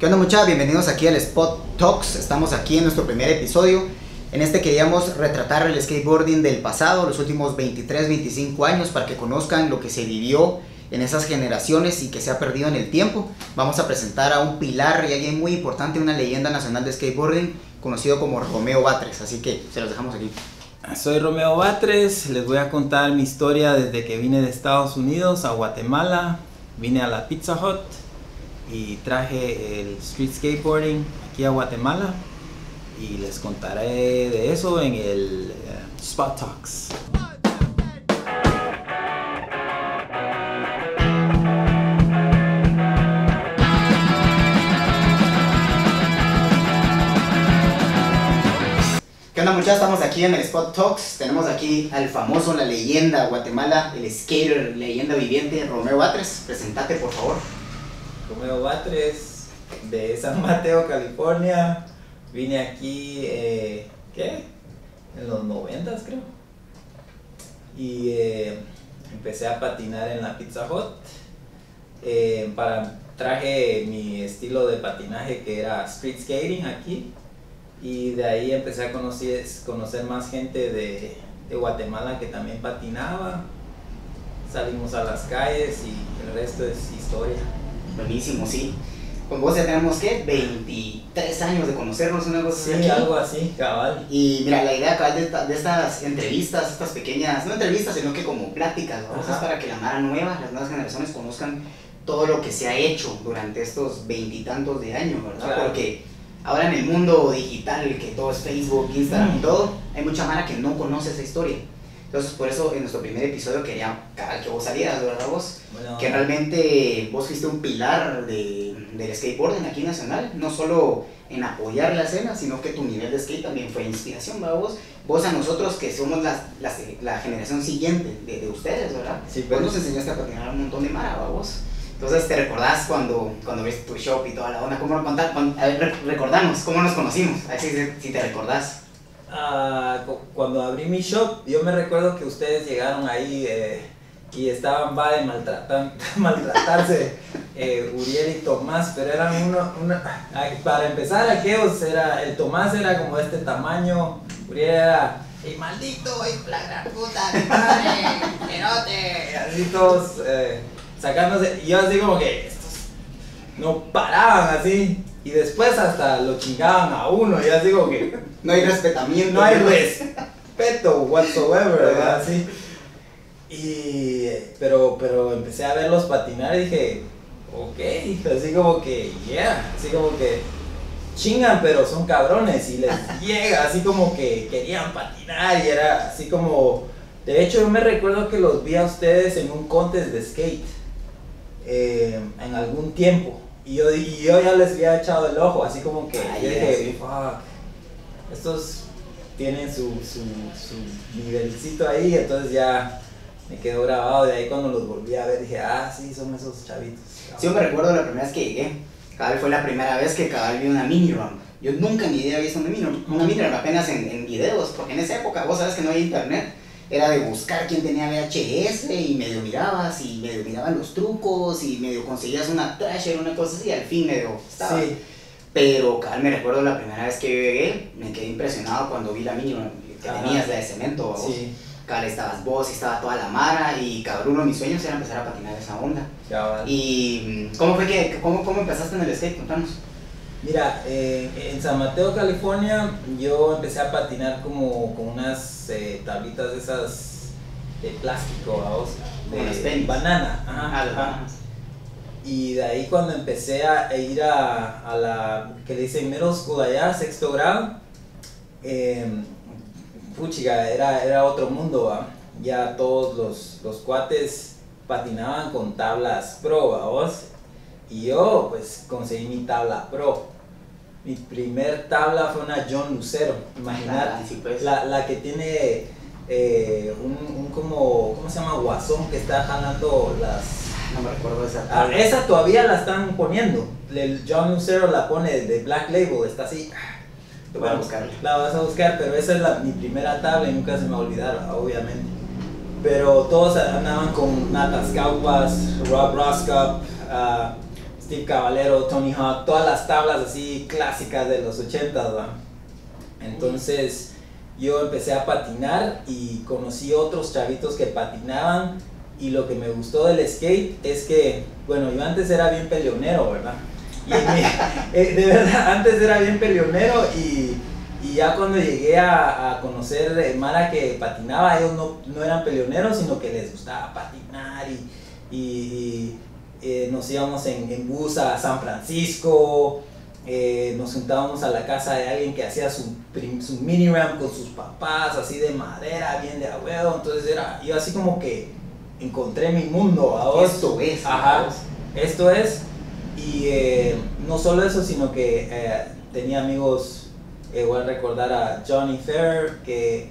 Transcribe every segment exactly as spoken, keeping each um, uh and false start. ¿Qué onda muchachos? Bienvenidos aquí al Spot Talks. Estamos aquí en nuestro primer episodio. En este queríamos retratar el skateboarding del pasado, los últimos veintitrés, veinticinco años, para que conozcan lo que se vivió en esas generaciones y que se ha perdido en el tiempo. Vamos a presentar a un pilar y alguien muy importante, una leyenda nacional de skateboarding, conocido como Romeo Batres, así que se los dejamos aquí. Soy Romeo Batres, les voy a contar mi historia desde que vine de Estados Unidos a Guatemala. Vine a la Pizza Hut y traje el street skateboarding aquí a Guatemala y les contaré de eso en el uh, Spot Talks. ¿Qué onda muchachos? Estamos aquí en el Spot Talks, tenemos aquí al famoso, la leyenda Guatemala, el skater, leyenda viviente, Romeo Batres. Presentate por favor. Romeo Batres, de San Mateo, California. Vine aquí, eh, ¿qué? En los noventas creo. Y eh, empecé a patinar en la Pizza Hut. Eh, para, traje mi estilo de patinaje que era street skating aquí. Y de ahí empecé a conocer, conocer más gente de, de Guatemala que también patinaba. Salimos a las calles y el resto es historia. Buenísimo, sí. Con vos ya tenemos, ¿qué? veintitrés años de conocernos, una cosa así. Sí, aquí. Algo así, cabal. Y mira, la idea cabal de, esta, de estas entrevistas, estas pequeñas, no entrevistas, sino que como pláticas, cosas para que la mara nueva, las nuevas generaciones conozcan todo lo que se ha hecho durante estos veintitantos de años, ¿verdad? Claro. Porque ahora en el mundo digital, que todo es Facebook, Instagram, mm. todo, hay mucha mara que no conoce esa historia. Entonces, por eso en nuestro primer episodio quería que vos salieras, ¿verdad vos? Bueno, que realmente vos fuiste un pilar de, del skateboarding aquí nacional, no solo en apoyar la escena, sino que tu nivel de skate también fue inspiración, ¿verdad vos? Vos a nosotros que somos la, la, la generación siguiente de, de ustedes, ¿verdad? Sí, pues. Vos nos enseñaste a patinar a un montón de mara, ¿verdad vos? Entonces, ¿te recordás cuando, cuando ves tu shop y toda la onda? ¿Cómo, cuando, cuando, a ver, recordanos, ¿cómo nos conocimos? A ver si, si te recordás. Uh, cuando abrí mi shop, yo me recuerdo que ustedes llegaron ahí eh, y estaban va de maltratar, maltratarse eh, Uriel y Tomás, pero eran uno, una, para empezar aquellos, era, el Tomás era como de este tamaño, Uriel era el maldito, el la gran puta, mi padre, erote, así todos eh, sacándose, y yo así como que estos no paraban así. Y después hasta lo chingaban a uno, ya digo que no hay respetamiento. No hay respeto whatsoever, ¿verdad? Sí. Y, pero, pero empecé a verlos patinar y dije, ok, así como que, yeah, así como que chingan, pero son cabrones y les llega, así como que querían patinar y era así como, de hecho yo me recuerdo que los vi a ustedes en un contest de skate eh, en algún tiempo. Y yo, y yo ya les había echado el ojo, así como que ah, yeah, dije, sí. Fuck, estos tienen su, su, su nivelcito ahí, entonces ya me quedó grabado. De ahí cuando los volví a ver dije, ah, sí, son esos chavitos. Cabrón. Sí, yo me recuerdo la primera vez que llegué, cabal fue la primera vez que cabal vi una mini-ram. Yo nunca en mi vida había visto una mini-ram, una mini-ram apenas en, en videos, porque en esa época vos sabes que no había internet. Era de buscar quién tenía V H S y medio mirabas y medio miraban los trucos y medio conseguías una trasher, una cosa así, y al fin medio estaba. Sí. Pero cabal, me recuerdo la primera vez que yo llegué, me quedé impresionado cuando vi la mínima que ah, tenías, la de cemento, vos. Sí. Cabal, estabas vos y estaba toda la mara y cabrón, uno de mis sueños era empezar a patinar esa onda. Cabal. ¿Y cómo fue que, cómo, cómo empezaste en el skate? Contanos. Mira, eh, en San Mateo, California, yo empecé a patinar como con unas eh, tablitas de esas de plástico, ¿vos? De banana. Ajá, ah, las bananas. Y de ahí cuando empecé a ir a, a la, que le dicen middle school allá, sexto grado, eh, puchiga, era, era otro mundo, ¿va? Ya todos los, los cuates patinaban con tablas pro, ¿vos? Y yo pues conseguí mi tabla pro. Mi primer tabla fue una John Lucero, imagínate, sí, pues. la, la que tiene eh, un, un como, ¿cómo se llama? Guasón que está jalando las... No me recuerdo esa tabla. Esa todavía la están poniendo, el John Lucero la pone de Black Label, está así. Lo vas a buscar. La vas a buscar, pero esa es la, mi primera tabla y nunca se me olvidará, obviamente. Pero todos andaban con Natas Caupas, Rob Roscoff, uh, Steve Caballero, Tony Hawk, todas las tablas así clásicas de los ochentas, ¿va? Entonces yo empecé a patinar y conocí otros chavitos que patinaban, y lo que me gustó del skate es que, bueno, yo antes era bien peleonero, ¿verdad? Y me, de verdad, antes era bien peleonero y, y ya cuando llegué a, a conocer mara que patinaba, ellos no, no eran peleoneros, sino que les gustaba patinar y, y eh, nos íbamos en, en bus a San Francisco. Eh, nos juntábamos a la casa de alguien que hacía su, su mini-ramp con sus papás, así de madera, bien de abuelo. Entonces era, yo así como que encontré mi mundo. ¿A esto es? Ajá, esto es. Y eh, no solo eso, sino que eh, tenía amigos, eh, voy a recordar a Johnny Fair, que,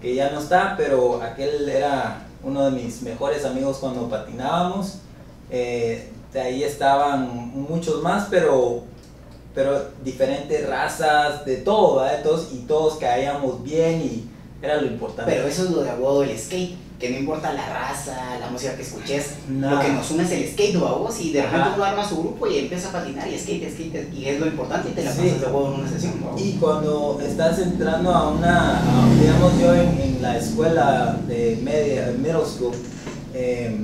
que ya no está, pero aquel era uno de mis mejores amigos cuando patinábamos. Eh, de ahí estaban muchos más, pero... pero diferentes razas, de todo, ¿verdad? Todos, y todos caíamos bien y era lo importante. Pero eso es lo de abuelo del skate, que no importa la raza, la música que escuches, no. Lo que nos une es el skate, ¿no? A vos, y de repente uno arma su grupo y empieza a patinar y skate, skate, y es lo importante, y te la pasas, sí, de abuelo en una sesión, ¿no? Y cuando estás entrando a una, a, digamos yo en, en la escuela de media, middle school, eh,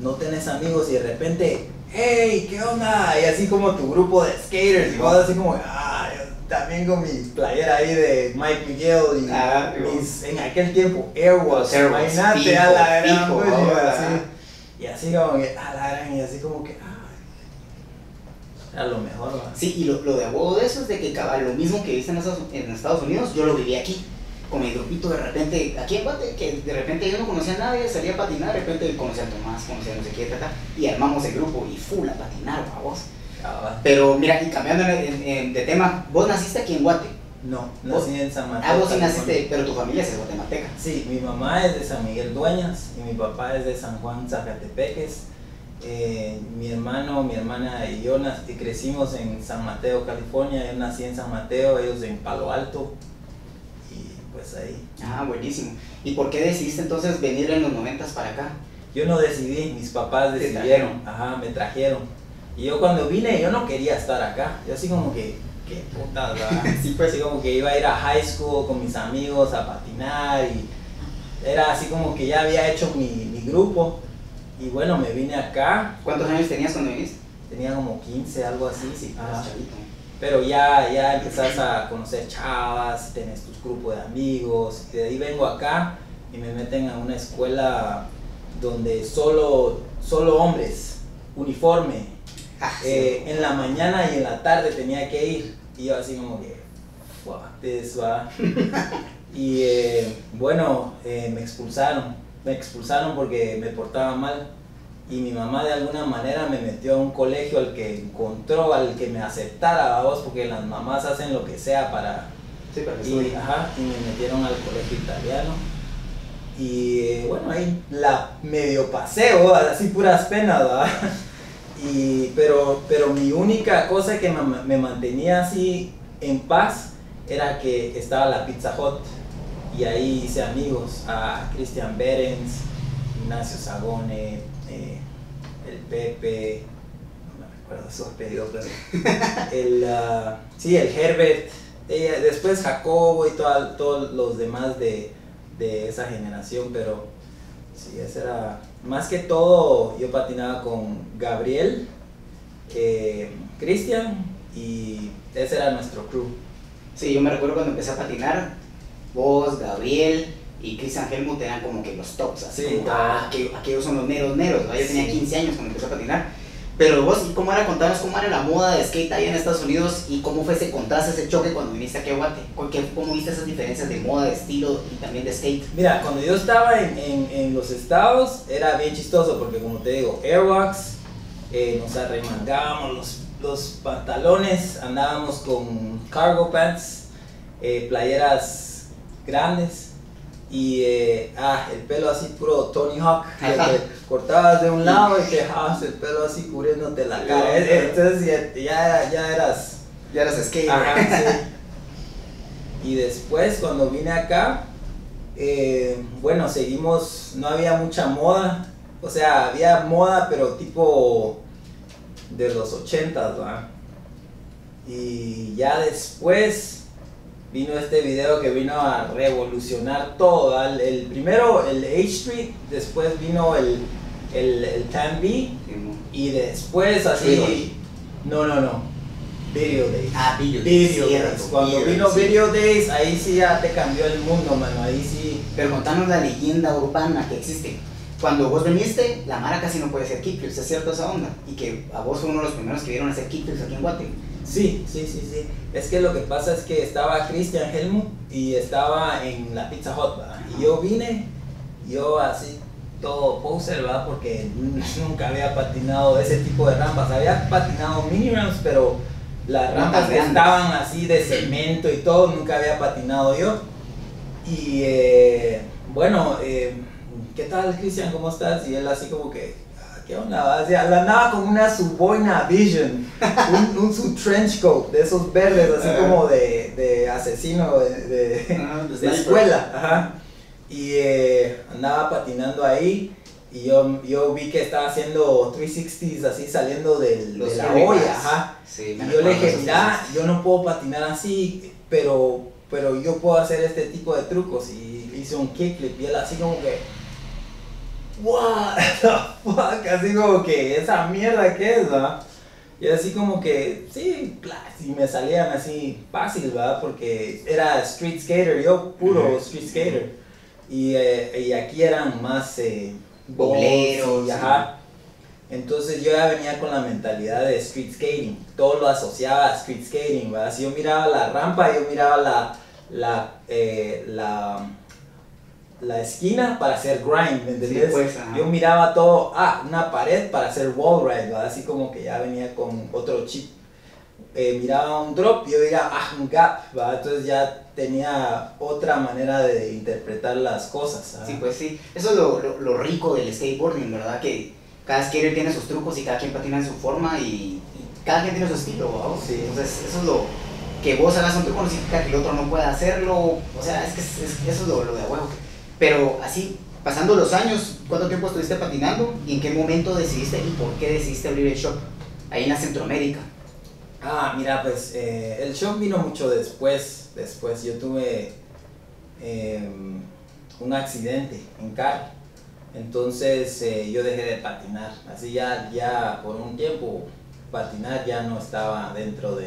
no tenés amigos y de repente... ¡Hey! ¿Qué onda? Y así como tu grupo de skaters, y vos así como, ah, yo también con mi playera ahí de Mike Miguel y ah, mis, en aquel tiempo Airwash, imagínate, pico, a la gran, pico, pues, oh, así, y así como que, a la gran, y así como que, ah, a lo mejor, ¿verdad? Sí, y lo, lo de abogo de eso es de que cabal, lo mismo que viste en Estados, en Estados Unidos, yo lo viví aquí. Con mi grupito de repente, aquí en Guate, que de repente yo no conocía a nadie, salía a patinar, de repente conocía a Tomás, conocía a no sé qué, tata, y armamos el grupo y full a patinar, vos. Ah, pero mira, y cambiando de tema, ¿vos naciste aquí en Guate? No, nací ¿Vos? en San Mateo. Ah, vos sí naciste, pero tu familia es guatemalteca. Sí, mi mamá es de San Miguel Dueñas y mi papá es de San Juan Zacatepeques. Eh, mi hermano, mi hermana y yo nací, crecimos en San Mateo, California. Yo nací en San Mateo, ellos en Palo Alto. Pues ahí. Ah, buenísimo. ¿Y por qué decidiste entonces venir en los noventas para acá? Yo no decidí, mis papás decidieron. Ajá, me trajeron. Y yo cuando vine, yo no quería estar acá. Yo así como que, qué putas, ¿verdad? Sí, pues. Así como que iba a ir a high school con mis amigos a patinar y era así como que ya había hecho mi, mi grupo. Y bueno, me vine acá. ¿Cuántos años tenías cuando viniste? Tenía como quince, algo así. Sí, ah, chavito. Pero ya, ya empezás a conocer chavas, tenés tus grupos de amigos, y de ahí vengo acá y me meten a una escuela donde solo, solo hombres, uniforme. Ah, sí. eh, en la mañana y en la tarde tenía que ir, y yo así como que, fuck this, va. Y eh, bueno, eh, me expulsaron, me expulsaron porque me portaba mal. Y mi mamá de alguna manera me metió a un colegio al que encontró, al que me aceptara, vos, porque las mamás hacen lo que sea para... Sí, para que y, ajá, y me metieron al colegio italiano. Y bueno, ahí la medio paseo, así puras penas, ¿verdad? Y, pero, pero mi única cosa que me, me mantenía así en paz era que estaba la Pizza Hut. Y ahí hice amigos a Cristian Berens, Ignacio Sagone, el Pepe, no me acuerdo sus apellidos, pero el, uh, sí, el Herbert, ella, después Jacobo y todos todo los demás de, de esa generación, pero sí, ese era, más que todo yo patinaba con Gabriel, eh, Cristian, y ese era nuestro crew. Sí, yo me recuerdo cuando empecé a patinar, vos, Gabriel, y Christian Helmut eran como que los tops, así sí, como, ah, aquellos, aquellos son los meros meros, ¿no? Yo tenía quince años cuando empecé a patinar. Pero vos, ¿cómo era? Contanos cómo era la moda de skate allá en Estados Unidos y cómo fue ese contraste, ese choque cuando viniste aquí a Guate. ¿Cómo viste esas diferencias de moda, de estilo y también de skate? Mira, cuando yo estaba en, en, en los estados era bien chistoso porque, como te digo, airwalks, eh, nos arremangábamos los, los pantalones, andábamos con cargo pants, eh, playeras grandes. Y eh, ah, el pelo así puro Tony Hawk, que te cortabas de un lado y te dejabas el pelo así cubriéndote la cara. Entonces ya, ya eras... Ya eras skater. Ajá, sí. Y después cuando vine acá, eh, bueno, seguimos, no había mucha moda. O sea, había moda, pero tipo de los ochentas, ¿va? Y ya después vino este video que vino a revolucionar todo. El, el primero, el H Street, después vino el, el, el Tanbi, y después así... No, no, no. Video Days. Ah, Video Days. Video Days. Cierto, Cuando video, vino sí. Video Days, ahí sí ya te cambió el mundo, mano. Ahí sí. Pero contanos la leyenda urbana que existe. Cuando vos veniste, la mara casi no puede hacer kickflips, ¿es cierto esa onda? Y que a vos fue uno de los primeros que vieron hacer kickflips aquí en Guate. Sí, sí, sí, sí. Es que lo que pasa es que estaba Christian Helmut y estaba en la Pizza Hut, ¿verdad? Y yo vine, yo así, todo poser, ¿verdad? Porque nunca había patinado ese tipo de rampas. Había patinado mini ramps, pero las rampas que estaban así de cemento y todo, nunca había patinado yo. Y eh, bueno, eh, ¿qué tal, Cristian? ¿Cómo estás? Y él así como que, ¿qué onda? O sea, andaba con una su boina Vision, un, un su trench coat de esos verdes, así uh, como de, de asesino de, de, uh, de escuela. Ajá. Y eh, andaba patinando ahí. Y yo, yo vi que estaba haciendo trescientos sesenta así saliendo del, de la olla, ajá. Sí, y yo le dije, mira, yo no puedo patinar así, pero, pero yo puedo hacer este tipo de trucos. Y hice un kickflip y él así como que, what the fuck, así como que, esa mierda que es, ¿verdad? Y así como que, sí, y me salían así fácil, ¿verdad? Porque era street skater, yo puro street skater. Y, eh, y aquí eran más... Eh, boleros, sí, ajá. Entonces yo ya venía con la mentalidad de street skating, todo lo asociaba a street skating, ¿verdad? Si yo miraba la rampa, yo miraba la la, eh, la, la esquina para hacer grind, ¿me entendés? Sí, pues, yo miraba todo, ah, una pared para hacer wall ride, ¿verdad? Así como que ya venía con otro chip. Eh, miraba un drop y yo diría, ah, un gap, ¿va? Entonces ya tenía otra manera de interpretar las cosas, ¿sabes? Sí, pues sí, eso es lo, lo, lo rico del skateboarding, ¿verdad? Que cada skater tiene sus trucos y cada quien patina en su forma y, y cada quien tiene su estilo, ¿va? Sí. Entonces eso es lo que vos hagas un truco no significa que el otro no pueda hacerlo, o sea, es que es, es, eso es lo, lo de huevo. Pero así, pasando los años, ¿cuánto tiempo estuviste patinando y en qué momento decidiste y por qué decidiste abrir el shop ahí en la Centroamérica? Ah, mira, pues eh, el shop vino mucho después, después yo tuve eh, un accidente en carro, entonces eh, yo dejé de patinar, así ya, ya por un tiempo patinar ya no estaba dentro de,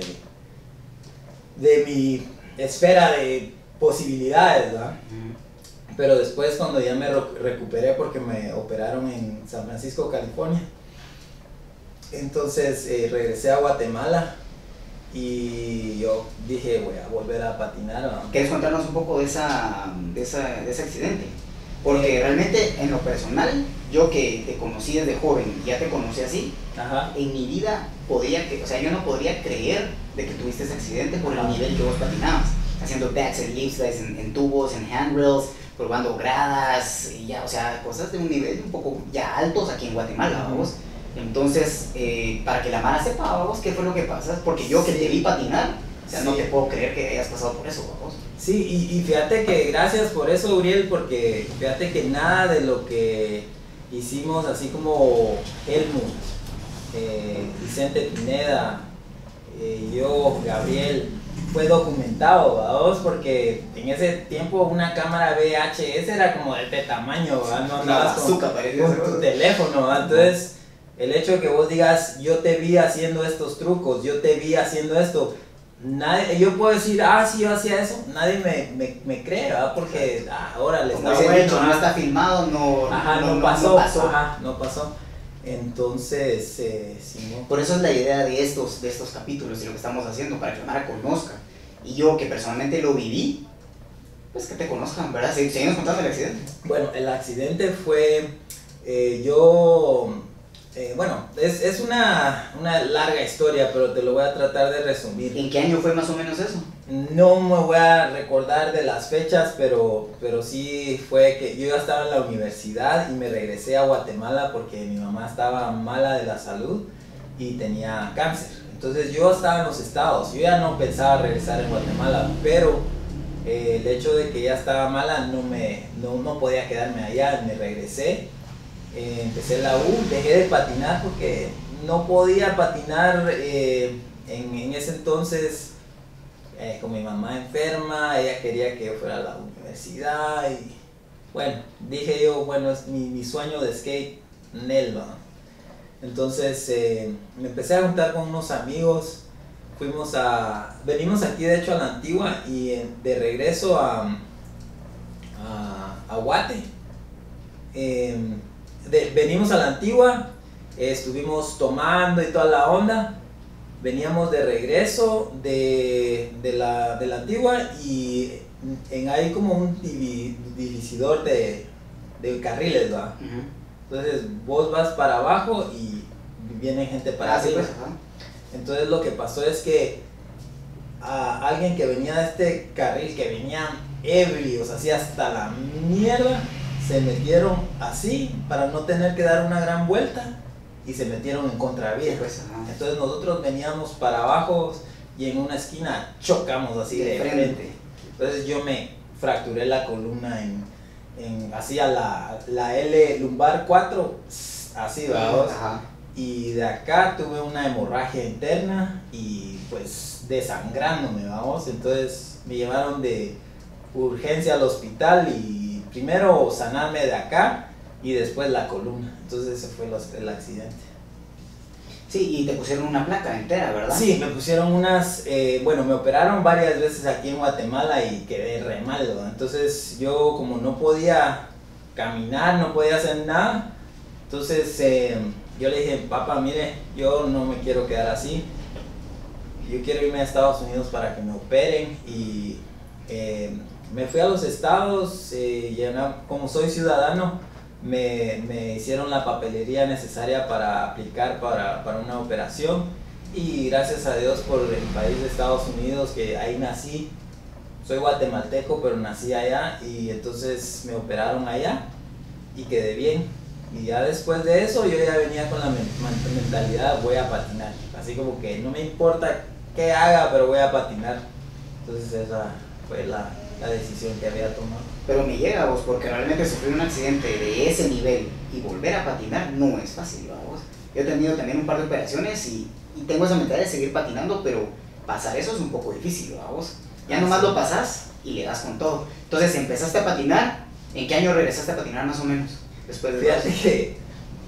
de mi esfera de posibilidades, ¿verdad? Mm. Pero después cuando ya me recuperé porque me operaron en San Francisco, California, entonces eh, regresé a Guatemala. Y yo dije, voy a volver a patinar, ¿no? ¿Quieres contarnos un poco de, esa, de, esa, de ese accidente? Porque eh, realmente, en lo personal, yo que te conocí desde joven y ya te conocí así, ajá, en mi vida podía, o sea, yo no podría creer de que tuviste ese accidente por el nivel que vos patinabas, haciendo backs and leaps, en, en tubos, en handrails, probando gradas, y ya, o sea, cosas de un nivel un poco ya altos aquí en Guatemala, vamos. Entonces, eh, para que la mara sepa, vamos, qué fue lo que pasas, porque yo que te vi patinar, o sea, sí, no te puedo creer que hayas pasado por eso, vamos. Sí, y, y fíjate que gracias por eso, Gabriel, porque fíjate que nada de lo que hicimos, así como Helmut, eh, Vicente Pineda, eh, yo, Gabriel, fue documentado, vamos, porque en ese tiempo una cámara V H S era como de este tamaño, ¿verdad? No andabas con, con tu teléfono, ¿verdad? Entonces... el hecho de que vos digas, yo te vi haciendo estos trucos, yo te vi haciendo esto, nadie, yo puedo decir, ah, sí, yo hacía eso, nadie me, me, me cree, ¿verdad? Porque ah, ahora le está bueno, hecho, no está filmado, no, ajá, no, no, pasó, no pasó, ajá, no pasó. Entonces, eh, si no... por eso es la idea de estos, de estos capítulos y lo que estamos haciendo, para que la mara conozca. Y yo, que personalmente lo viví, pues que te conozcan, ¿verdad? Segu- seguimos contando el accidente. Bueno, el accidente fue, eh, yo... Eh, bueno, es, es una, una larga historia, pero te lo voy a tratar de resumir. ¿En qué año fue más o menos eso? No me voy a recordar de las fechas, pero, pero sí fue que yo ya estaba en la universidad y me regresé a Guatemala porque mi mamá estaba mala de la salud y tenía cáncer. Entonces yo estaba en los Estados, yo ya no pensaba regresar en Guatemala, pero eh, el hecho de que ya estaba mala no, me, no, no podía quedarme allá, me regresé. Eh, empecé la U, dejé de patinar porque no podía patinar eh, en, en ese entonces, eh, con mi mamá enferma, ella quería que yo fuera a la universidad y bueno, dije yo, bueno, es mi, mi sueño de skate, Nelva. Entonces eh, me empecé a juntar con unos amigos, fuimos a, venimos aquí de hecho a la Antigua y de regreso a, a, a Guate, eh, de, venimos a la Antigua, eh, estuvimos tomando y toda la onda, veníamos de regreso de, de, la, de la Antigua y en ahí como un divisidor de, de carriles, ¿verdad? Uh-huh. Entonces vos vas para abajo y viene gente para ah, arriba. Sí, pues, entonces lo que pasó es que a alguien que venía de este carril, que venía ebrios, así hasta la mierda, se metieron así para no tener que dar una gran vuelta y se metieron en contravía. Sí, pues, entonces nosotros veníamos para abajo y en una esquina chocamos así de, de frente. frente. Entonces yo me fracturé la columna en... En, hacía la, la L lumbar cuatro, así, ¿verdad? Ajá. Y de acá tuve una hemorragia interna y pues desangrándome, vamos. Entonces me llevaron de urgencia al hospital y primero sanarme de acá y después la columna. Entonces ese fue los, el accidente. Sí, y te pusieron una placa entera, ¿verdad? Sí, me pusieron unas, eh, bueno, me operaron varias veces aquí en Guatemala y quedé re mal, ¿no? Entonces yo como no podía caminar, no podía hacer nada, entonces eh, yo le dije, papá, mire, yo no me quiero quedar así, yo quiero irme a Estados Unidos para que me operen y eh, me fui a los estados, eh, y ya, como soy ciudadano, Me, me hicieron la papelería necesaria para aplicar para, para una operación y gracias a Dios por el país de Estados Unidos, que ahí nací, soy guatemalteco pero nací allá y entonces me operaron allá y quedé bien y ya después de eso yo ya venía con la mentalidad voy a patinar, así como que no me importa qué haga pero voy a patinar, entonces esa fue la... la decisión que había tomado. Pero me llega a vos, porque realmente sufrir un accidente de ese nivel y volver a patinar no es fácil, a vos. Yo he tenido también un par de operaciones y, y tengo esa mentalidad de seguir patinando, pero pasar eso es un poco difícil, a vos. Ya nomás lo pasás y le das con todo. Entonces empezaste a patinar, ¿en qué año regresaste a patinar más o menos? Después de Fíjate que,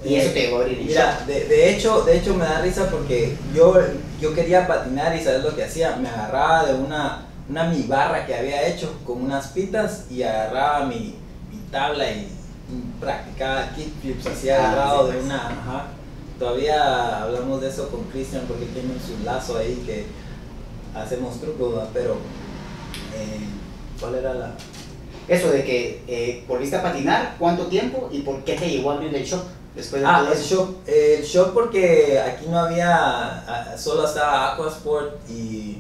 y eh, eso te llegó a abrir. Mira, de, de, hecho, de hecho me da risa porque yo, yo quería patinar y ¿sabes lo que hacía? Me agarraba de una... una mi barra que había hecho con unas pitas y agarraba mi, mi tabla y practicaba kickflips así agarrado de una, ajá. Todavía hablamos de eso con Christian porque tiene su lazo ahí que hacemos trucos, pero eh, ¿cuál era la...? Eso de que eh, volviste a patinar, ¿cuánto tiempo y por qué te llegó a abrir el shop? Después de ah, todo el shop, eh, el shop porque aquí no había, solo estaba AquaSport y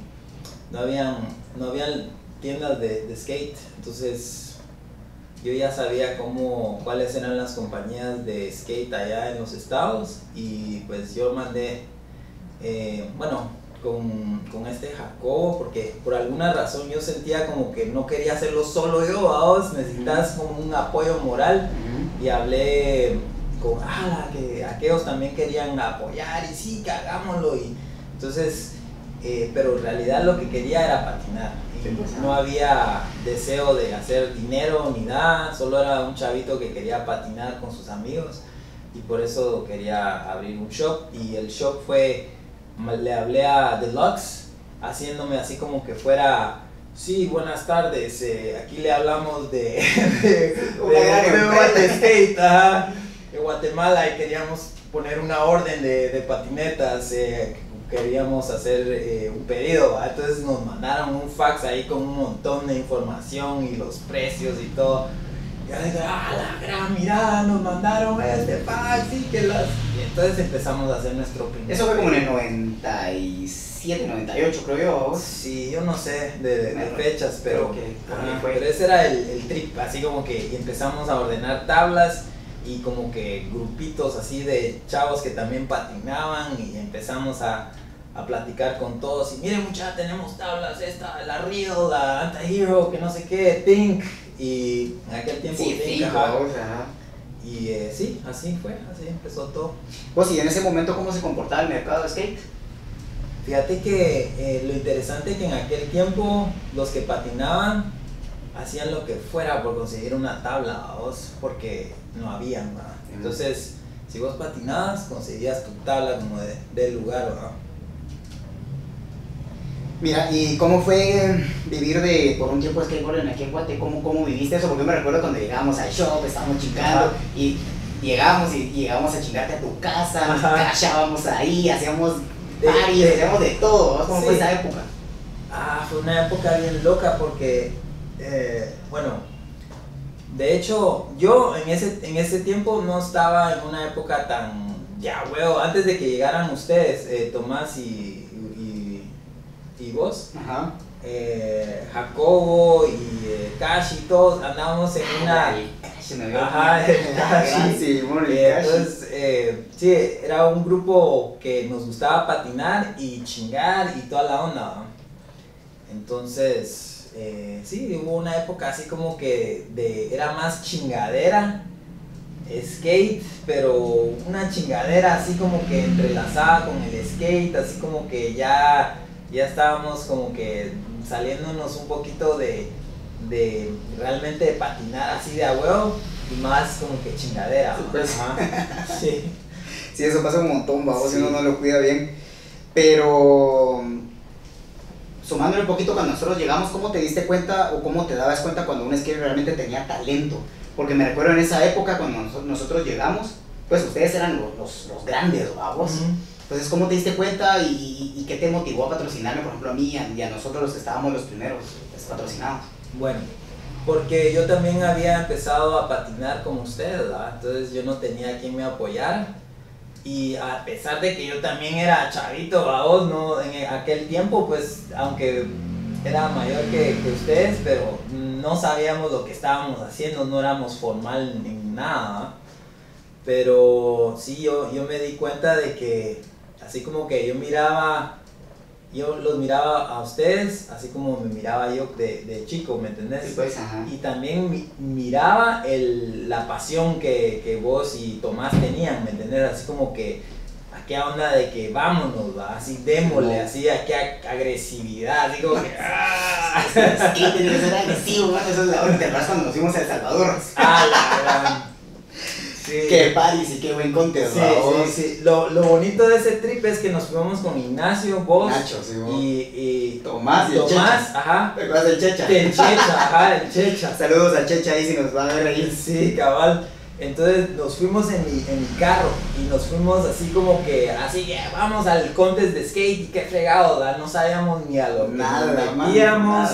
no habían, no habían tiendas de, de skate, entonces yo ya sabía cómo, cuáles eran las compañías de skate allá en los estados y pues yo mandé, eh, bueno, con, con este Jacobo, porque por alguna razón yo sentía como que no quería hacerlo solo yo, vos necesitas como un apoyo moral y hablé con, ah, que aquellos también querían apoyar y sí, que hagámoslo y entonces... Eh, pero en realidad lo que quería era patinar y no había deseo de hacer dinero ni nada, solo era un chavito que quería patinar con sus amigos y por eso quería abrir un shop y el shop fue, le hablé a Deluxe haciéndome así como que fuera, sí, buenas tardes, eh, aquí le hablamos de, de, de, de, de Guatemala y queríamos poner una orden de, de patinetas, eh, queríamos hacer eh, un pedido, ¿va? Entonces nos mandaron un fax ahí con un montón de información y los precios y todo. Y ahora dije, ah, la gran mirada, nos mandaron este fax y que las... Y entonces empezamos a hacer nuestro primer... Eso fue como en el noventa y siete, noventa y ocho creo yo. Sí, yo no sé de, de, de fechas, pero, que, ah, pero ese era el, el trip, así como que empezamos a ordenar tablas y como que grupitos así de chavos que también patinaban y empezamos a, a platicar con todos y miren muchachos, tenemos tablas, esta, la Río, la Antihero, que no sé qué, Think y en aquel tiempo sí, Think, sí, ajá, o sea. Y Y eh, sí, así fue, así empezó todo. Pues, ¿y en ese momento cómo se comportaba el mercado de skate? Fíjate que eh, lo interesante es que en aquel tiempo los que patinaban hacían lo que fuera por conseguir una tabla, ¿vos? Porque no había nada. Entonces, si vos patinabas, conseguías tu tabla como de, del lugar, ¿verdad? Mira, ¿y cómo fue vivir de por un tiempo de skateboard en aquí en Guate? ¿Cómo, ¿Cómo viviste eso? Porque yo me recuerdo cuando llegábamos al shop, estábamos chingando y llegábamos y llegábamos a chingarte a tu casa, nos callábamos ahí, hacíamos party, hacíamos de todo. ¿Cómo sí. fue esa época? Ah, fue una época bien loca porque, eh, bueno, de hecho, yo en ese, en ese tiempo no estaba en una época tan, ya huevo, antes de que llegaran ustedes, eh, Tomás y... y vos, ajá. Eh, Jacobo y eh, Kashi, todos andábamos en una... Ajá, Kashi, sí, eh, entonces, eh, sí, era un grupo que nos gustaba patinar y chingar y toda la onda. Entonces, eh, sí, hubo una época así como que de, era más chingadera, skate, pero una chingadera así como que entrelazada con el skate, así como que ya... ya estábamos como que saliéndonos un poquito de, de realmente de patinar así de a huevo y más como que chingadera. Sí, sí, eso pasa un montón, ¿va? Sí. Si uno no lo cuida bien. Pero sumándole un poquito cuando nosotros llegamos, ¿cómo te diste cuenta o cómo te dabas cuenta cuando un skater realmente tenía talento? Porque me recuerdo en esa época cuando nosotros llegamos, pues ustedes eran los, los, los grandes, vamos. Uh-huh. Entonces, ¿cómo te diste cuenta y, y, y qué te motivó a patrocinarme, por ejemplo, a mí y a nosotros los que estábamos los primeros patrocinados? Bueno, porque yo también había empezado a patinar como ustedes, ¿verdad? Entonces yo no tenía a quien me apoyar y a pesar de que yo también era chavito, vos, no, en aquel tiempo, pues, aunque era mayor que, que ustedes, pero no sabíamos lo que estábamos haciendo, no éramos formal ni nada, ¿verdad? Pero sí, yo, yo me di cuenta de que... así como que yo miraba, yo los miraba a ustedes, así como me miraba yo de, de chico, ¿me entendés? Sí, pues, y también mi, miraba el, la pasión que, que vos y Tomás tenían, ¿me entendés? Así como que, aquella onda de que vámonos, ¿va? Así démosle, no. Así, aquella agresividad, así como que... ¡Ah! Sí, tenés que ser agresivo, ¿no? Eso es la hora de atrás cuando nos fuimos a El Salvador. ¡Ah, la gran! Sí. Qué paris y qué buen conteo. Sí, sí, sí. Lo, lo bonito de ese trip es que nos fuimos con Ignacio, vos, Nacho, sí, vos. Y, y Tomás, y Tomás, el Checha. Ajá. ¿Te acuerdas del Checha? El Checha, ajá, el Checha. Saludos al Checha ahí si nos va a ver ahí. Sí, cabal. Entonces nos fuimos en mi, en mi carro y nos fuimos así como que, así que vamos al contest de skate y qué fregado, ¿verdad? No sabíamos ni a lo que nos metíamos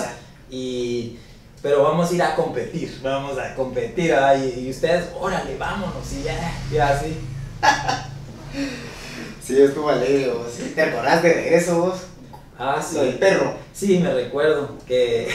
y... pero vamos a ir a competir, vamos a competir, y, y ustedes, órale, vámonos, y ya, ya, así. Sí, estuvo alegre, vos. ¿Te acordás de eso, vos? Ah, sí. Lo del perro. Sí, me recuerdo que,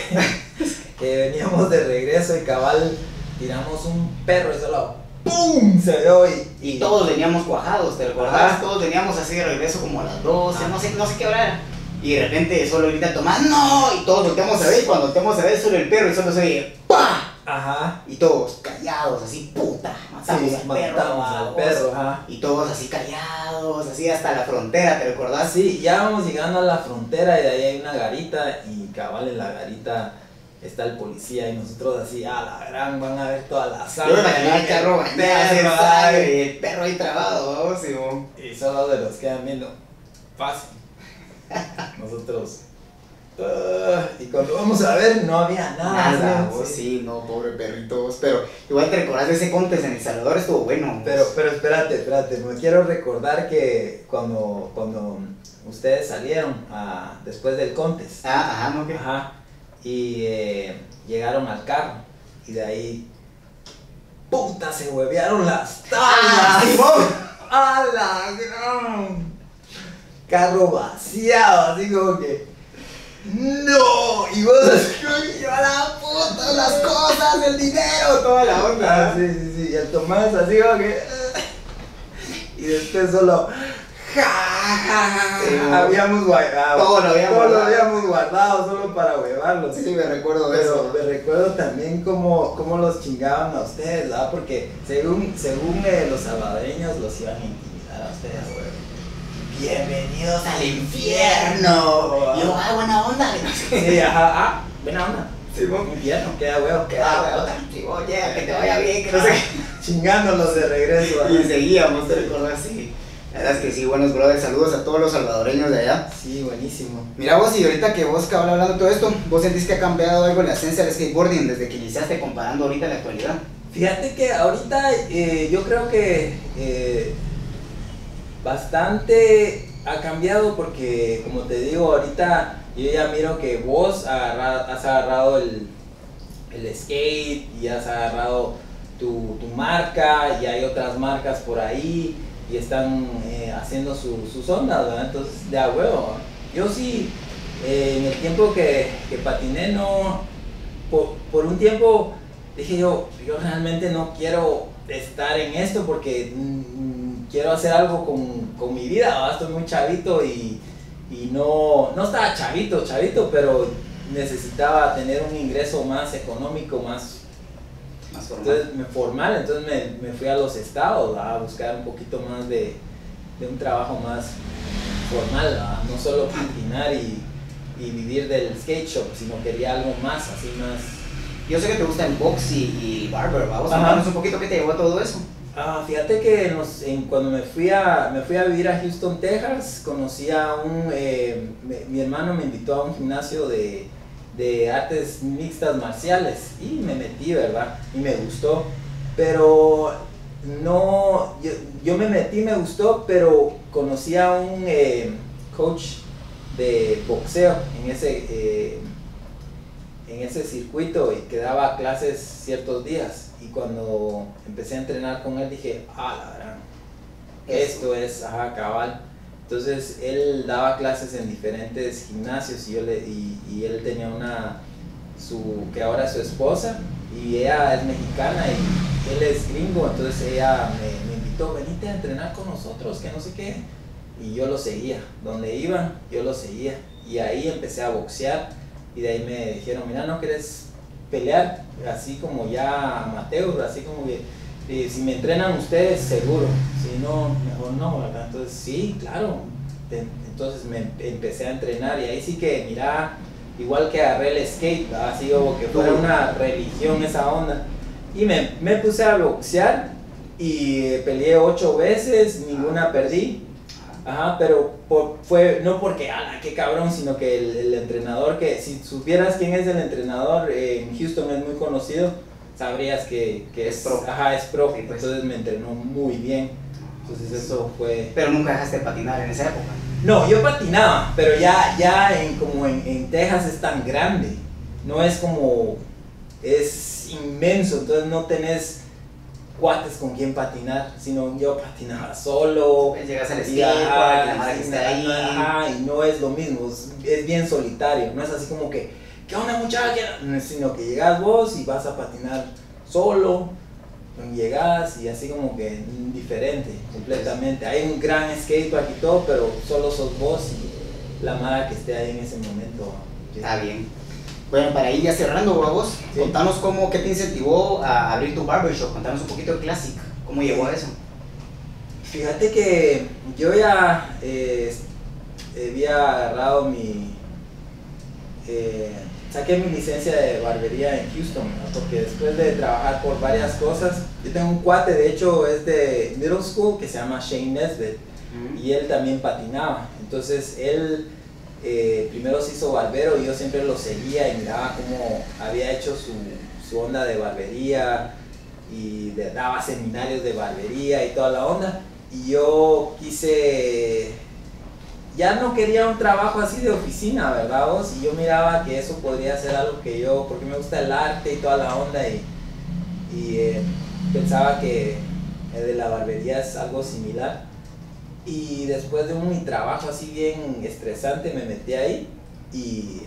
que veníamos de regreso y cabal tiramos un perro y solo ¡pum! Se dio y... y todos veníamos cuajados, ¿te acordás? Ah. Todos veníamos así de regreso como a las doce, ah. no sé, no sé qué hora era. Y de repente solo grita Tomás, ¡no! Y todos volteamos a ver, y cuando volteamos a ver solo el perro y solo se oye ¡pah! Ajá. Y todos callados, así, puta, matamos, sí, al, matamos perro, al perro, ajá. Y todos así callados, así hasta la frontera, ¿te recordás? Sí, ya vamos llegando a la frontera y de ahí hay una garita y cabal en la garita está el policía y nosotros así, a la gran, van a ver toda la sangre. Yo me imaginaba el carro bañado, sangre, el perro ahí trabado, vamos, Simón. Y solo se los quedan viendo, fácil. Nosotros uh, y cuando vamos a ver no había nada, nada vos, sí, no, pobre perrito vos, pero igual te recordás de ese contest en El Salvador, estuvo bueno vos. pero pero espérate, espérate, me quiero recordar que cuando cuando ustedes salieron a, después del contest, ah, ajá, no, okay. Ajá, y eh, llegaron al carro y de ahí puta se huevearon las tablas y vos, a la gran, carro vaciado, así como que ¡no! Y vos así, ¡a la puta! ¡Las cosas! ¡El dinero! Toda la onda. Ah, sí, sí, sí. Y el Tomás así como que... y después solo... Ja, ja, ja, sí, habíamos guardado. Todo lo habíamos, todo guardado. Lo habíamos guardado solo para huevarlos. Sí, me recuerdo de eso. Me recuerdo también cómo, cómo los chingaban a ustedes, ¿verdad? Porque según, según eh, los salvadoreños los iban a intimidar a ustedes, güey. Bienvenidos al infierno. Yo, ah, buena onda. Sí, ajá, ah, buena onda. Sí, vos. Infierno, queda huevo, queda huevo. Sí, vos, yeah, que te vaya bien, que no sé. Chingándolos de regreso. Y seguíamos, te recuerdo así. La verdad es que sí, buenos brothers, saludos a todos los salvadoreños de allá. Sí, buenísimo. Mira vos, y ahorita que vos, cabrón, hablando de todo esto, ¿vos sentís que ha cambiado algo en la esencia del skateboarding desde que iniciaste comparando ahorita la actualidad? Fíjate que ahorita eh, yo creo que eh, bastante ha cambiado porque, como te digo, ahorita yo ya miro que vos agarra, has agarrado el, el skate y has agarrado tu, tu marca y hay otras marcas por ahí. Y están eh, haciendo su, sus ondas, ¿verdad? Entonces, de a huevo. Yo sí, eh, en el tiempo que, que patiné, no, por, por un tiempo dije yo, yo realmente no quiero estar en esto porque mm, quiero hacer algo con, con mi vida, ¿verdad? Estoy muy chavito y, y no, no estaba chavito, chavito, pero necesitaba tener un ingreso más económico, más... Más formal. Entonces, me formal, entonces me, me fui a los estados, ¿verdad? A buscar un poquito más de, de un trabajo más formal, ¿verdad? No solo patinar y, y vivir del skate shop, sino quería algo más, así más... Yo sé que te gusta el box y, y barber, vamos a hablarnos un poquito qué te llevó a todo eso. Ah, fíjate que en los, en, cuando me fui, a, me fui a vivir a Houston, Texas, conocí a un... Eh, me, mi hermano me invitó a un gimnasio de... de artes mixtas marciales y me metí, ¿verdad? Y me gustó, pero no, yo, yo me metí, me gustó, pero conocí a un eh, coach de boxeo en ese, eh, en ese circuito y que daba clases ciertos días y cuando empecé a entrenar con él dije, ah, la verdad, esto es, ajá, cabal. Entonces él daba clases en diferentes gimnasios y, yo le, y, y él tenía una, su, que ahora es su esposa, y ella es mexicana y él es gringo, entonces ella me, me invitó, venite a entrenar con nosotros, que no sé qué, y yo lo seguía, donde iba, yo lo seguía, y ahí empecé a boxear, y de ahí me dijeron, mira, ¿no querés pelear? Así como ya amateur, así como que... Y si me entrenan ustedes, seguro. Si no, mejor no, ¿verdad? Entonces, sí, claro. Entonces me empecé a entrenar y ahí sí que, mira, igual que agarré el skate, ¿verdad? Así como que fuera una religión esa onda. Y me, me puse a boxear y peleé ocho veces, ninguna perdí. Ajá, pero por, fue no porque, ala, qué cabrón, sino que el, el entrenador que, si supieras quién es el entrenador, eh, en Houston es muy conocido. Sabrías que, que es, es pro, ajá, es pro, sí, pues. Entonces me entrenó muy bien, entonces eso fue... Pero nunca dejaste de patinar en esa época. No, yo patinaba, pero ya, ya en, como en, en Texas es tan grande, no es como, es inmenso, entonces no tenés cuates con quien patinar, sino yo patinaba solo. Pues llegas al skate, a la madre que está ahí. Ajá, y no es lo mismo, es, es bien solitario, no es así como que... ¿Qué onda, muchacha? Sino que llegas vos y vas a patinar solo, llegas y así como que diferente, completamente. Hay un gran skatepark y todo, pero solo sos vos y la mala que esté ahí en ese momento. Está bien. Bueno, para ir ya cerrando, vos, sí. Contanos cómo, qué te incentivó a abrir tu barbershop, contanos un poquito de Classic, cómo llegó a eso. Fíjate que yo ya eh, había agarrado mi... Eh, saqué mi licencia de barbería en Houston, ¿no? Porque después de trabajar por varias cosas, yo tengo un cuate, de hecho es de middle school, que se llama Shane Nesbitt, mm -hmm. y él también patinaba, entonces él eh, primero se hizo barbero y yo siempre lo seguía y miraba cómo había hecho su, su onda de barbería y de, daba seminarios de barbería y toda la onda, y yo quise... Ya no quería un trabajo así de oficina, ¿verdad vos? Y yo miraba que eso podría ser algo que yo, porque me gusta el arte y toda la onda, y, y eh, pensaba que el de la barbería es algo similar. Y después de un trabajo así bien estresante me metí ahí y,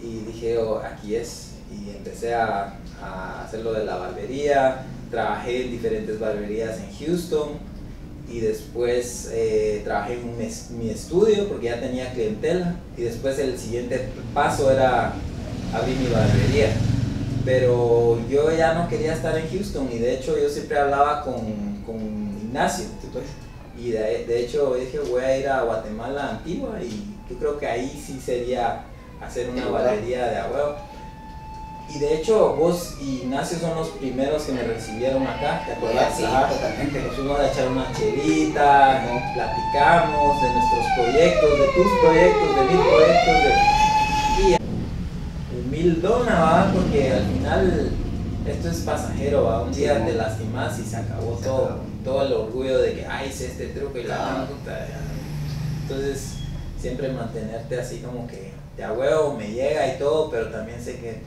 y dije, oh, aquí es. Y empecé a, a hacer lo de la barbería, trabajé en diferentes barberías en Houston. y después eh, trabajé en mes, mi estudio porque ya tenía clientela, y después el siguiente paso era abrir mi barbería. Pero yo ya no quería estar en Houston, y de hecho yo siempre hablaba con, con Ignacio, y de, de hecho dije voy a ir a Guatemala Antigua, y yo creo que ahí sí sería hacer una barbería de abuelo. Y de hecho vos y Ignacio son los primeros que me recibieron acá, ¿te acuerdas? Sí, totalmente. Nos fuimos a echar una chelita, ¿no? Platicamos de nuestros proyectos, de tus proyectos, de mis proyectos, de mil donas, porque al final esto es pasajero, ¿va? Un día te lastimas y se acabó se todo, acabó. Todo el orgullo de que ay, hice este truco y la puta. Entonces siempre mantenerte así como que de a huevo me llega y todo, pero también sé que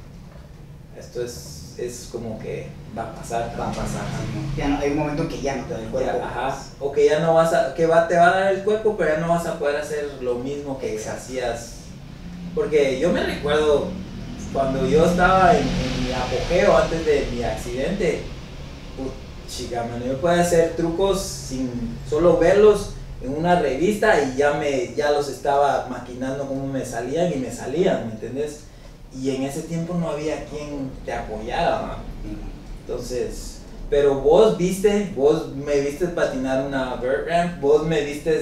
esto es, es como que va a pasar, va a pasar. Ya no, hay un momento en que ya no te da el cuerpo. Ya, ajá. O que ya no vas a, que va, te va a dar el cuerpo, pero ya no vas a poder hacer lo mismo que exacto. Hacías. Porque yo me recuerdo cuando yo estaba en, en mi apogeo antes de mi accidente, put, chica, man, yo podía hacer trucos sin solo verlos en una revista y ya, me, ya los estaba maquinando cómo me salían y me salían, ¿me entendés? Y en ese tiempo no había quien te apoyara, man. Entonces, pero vos viste, vos me viste patinar una vert ramp, vos me viste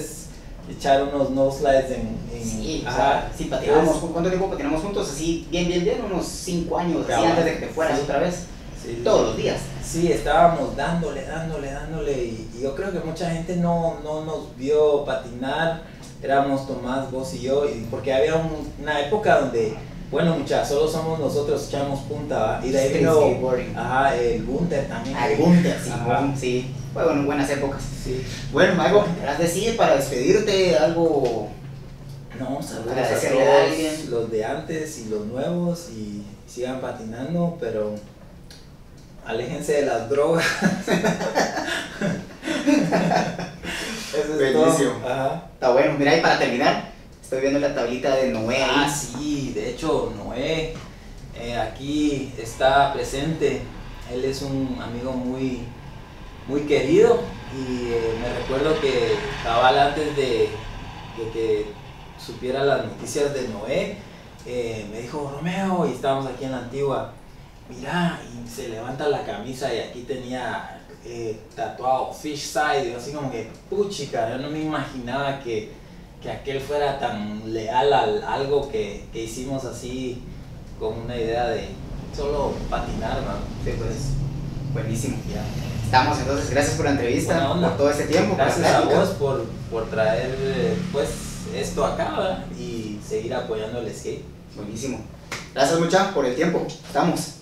echar unos no slides en... en sí, o sea, sí, patinamos, ¿cuánto tiempo patinamos juntos? Así, bien, bien, bien, unos cinco años, así, antes de que te fueras sí. Otra vez, sí, todos sí. Los días. Sí, estábamos dándole, dándole, dándole, y, y yo creo que mucha gente no, no nos vio patinar, éramos Tomás, vos y yo, y porque había un, una época donde... Bueno, muchachos, solo somos nosotros, echamos punta, ¿va? Y de ahí vino ajá, el Gunter también. Ah, el Gunter, sí, ajá. Sí. Bueno, buenas épocas. Sí. Bueno, algo que quieras decir para despedirte, algo... No, saludos agradecerle a todos los de antes y los nuevos, y sigan patinando, pero aléjense de las drogas. Eso es buenísimo. Todo. Ajá. Está bueno, mira, y para terminar... Estoy viendo la tablita de Noé. Ah, sí, de hecho, Noé eh, aquí está presente. Él es un amigo muy, muy querido, y eh, me recuerdo que cabal antes de, de que supiera las noticias de Noé, eh, me dijo, Romeo, y estábamos aquí en la Antigua, mira, y se levanta la camisa y aquí tenía eh, tatuado Fish Side, y así como que, puchica, yo no me imaginaba que... que aquel fuera tan leal a algo que, que hicimos así con una idea de solo patinar, ¿no? Sí, pues, buenísimo. Ya. Estamos entonces, gracias por la entrevista, por todo ese tiempo. Gracias a vos por, por traer pues esto acá, ¿verdad? Y seguir apoyando el skate. Buenísimo. Gracias mucha por el tiempo, estamos.